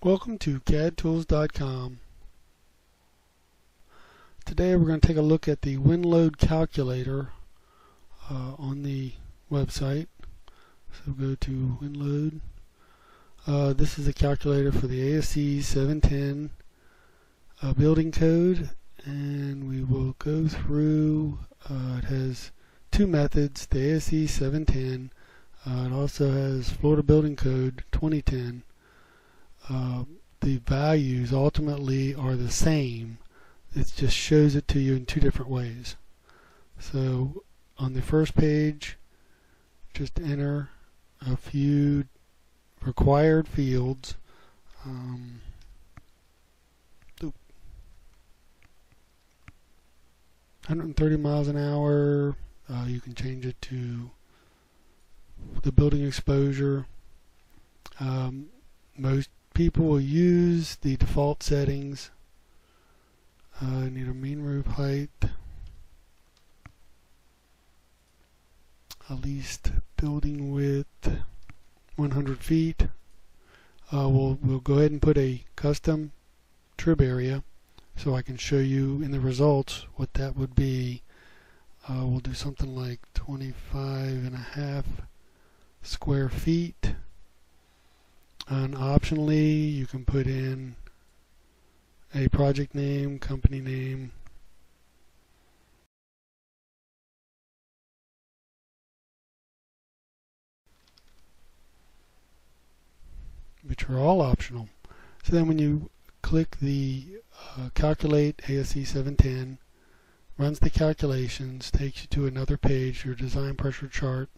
Welcome to CADDtools.com. Today we're going to take a look at the wind load calculator on the website. So go to wind load. This is a calculator for the ASCE 7-10 building code, and we will go through. It has two methods, the ASCE 7-10. It also has Florida Building Code 2010. The values ultimately are the same. It just shows it to you in two different ways. So on the first page, just enter a few required fields. Oops. 130 miles an hour. You can change it to the building exposure. Most people will use the default settings. I need a mean roof height, at least building width 100 feet. We'll go ahead and put a custom trib area so I can show you in the results what that would be. We'll do something like 25.5 square feet. And optionally, you can put in a project name, company name. Which are all optional. So then when you click the calculate ASCE 710, runs the calculations, takes you to another page, your design pressure chart,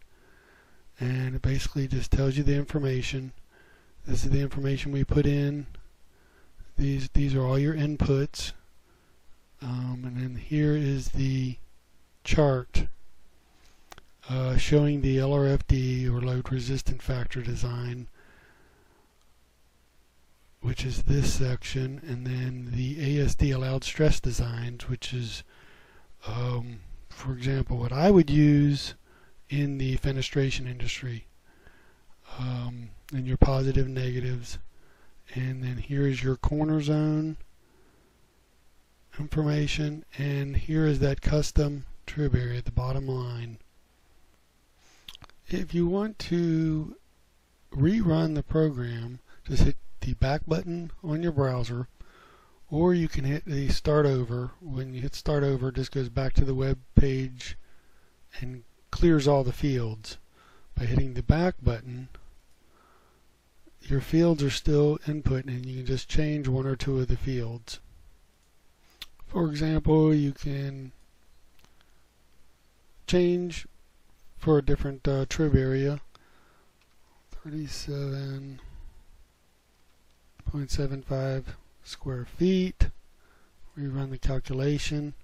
and it basically just tells you the information. This is the information we put in. These are all your inputs. And then here is the chart showing the LRFD, or load resistant factor design, which is this section, and then the ASD allowed stress designs, which is, for example, what I would use in the fenestration industry. And your positive negatives, and then here is your corner zone information, and here is that custom trib area at the bottom line. If you want to rerun the program, just hit the back button on your browser, or you can hit the start over. When you hit start over, it just goes back to the web page and clears all the fields. By hitting the back button, your fields are still input, and you can just change one or two of the fields. For example, you can change for a different trib area, 37.75 square feet. Rerun the calculation.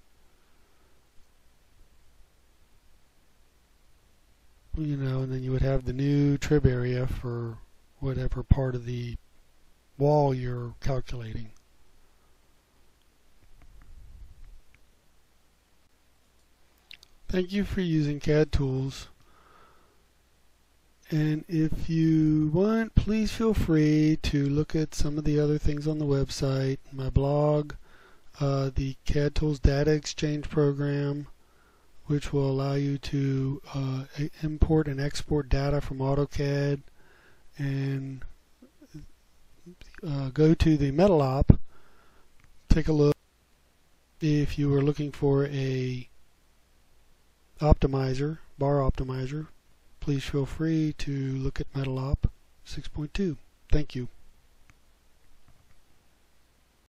You know, and then you would have the new trib area for whatever part of the wall you're calculating. Thank you for using CAD Tools. And if you want, please feel free to look at some of the other things on the website, my blog, the CAD Tools Data Exchange program, which will allow you to import and export data from AutoCAD, and go to the MetalOp, take a look if you are looking for a optimizer, bar optimizer. Please feel free to look at MetalOp 6.2. Thank you.